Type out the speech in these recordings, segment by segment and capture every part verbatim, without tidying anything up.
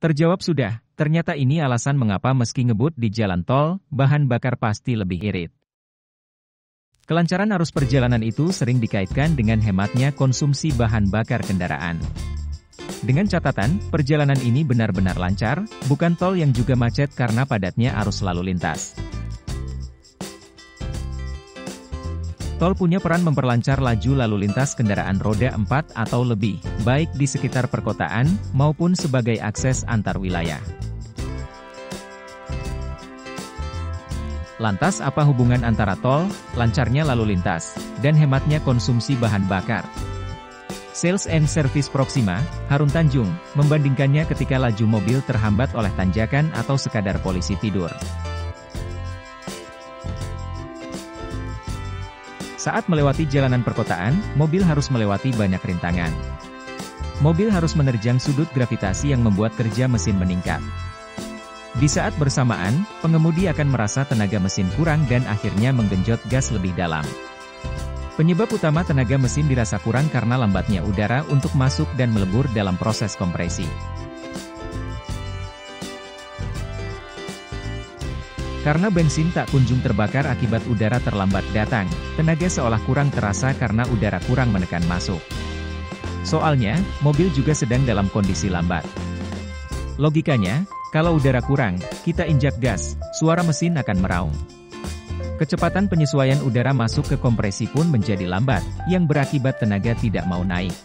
Terjawab sudah, ternyata ini alasan mengapa meski ngebut di jalan tol, bahan bakar pasti lebih irit. Kelancaran arus perjalanan itu sering dikaitkan dengan hematnya konsumsi bahan bakar kendaraan. Dengan catatan, perjalanan ini benar-benar lancar, bukan tol yang juga macet karena padatnya arus lalu lintas. Tol punya peran memperlancar laju lalu lintas kendaraan roda empat atau lebih, baik di sekitar perkotaan maupun sebagai akses antar wilayah. Lantas apa hubungan antara tol, lancarnya lalu lintas, dan hematnya konsumsi bahan bakar? Sales and Service Proxima, Harun Tanjung, membandingkannya ketika laju mobil terhambat oleh tanjakan atau sekadar polisi tidur. Saat melewati jalanan perkotaan, mobil harus melewati banyak rintangan. Mobil harus menerjang sudut gravitasi yang membuat kerja mesin meningkat. Di saat bersamaan, pengemudi akan merasa tenaga mesin kurang dan akhirnya menggenjot gas lebih dalam. Penyebab utama tenaga mesin dirasa kurang karena lambatnya udara untuk masuk dan melebur dalam proses kompresi. Karena bensin tak kunjung terbakar akibat udara terlambat datang, tenaga seolah kurang terasa karena udara kurang menekan masuk. Soalnya, mobil juga sedang dalam kondisi lambat. Logikanya, kalau udara kurang, kita injak gas, suara mesin akan meraung. Kecepatan penyesuaian udara masuk ke kompresi pun menjadi lambat, yang berakibat tenaga tidak mau naik.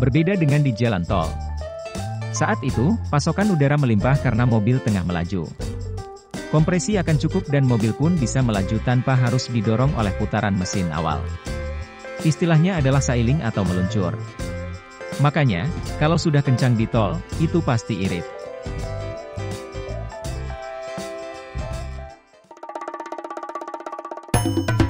Berbeda dengan di jalan tol. Saat itu, pasokan udara melimpah karena mobil tengah melaju. Kompresi akan cukup dan mobil pun bisa melaju tanpa harus didorong oleh putaran mesin awal. Istilahnya adalah sailing atau meluncur. Makanya, kalau sudah kencang di tol, itu pasti irit.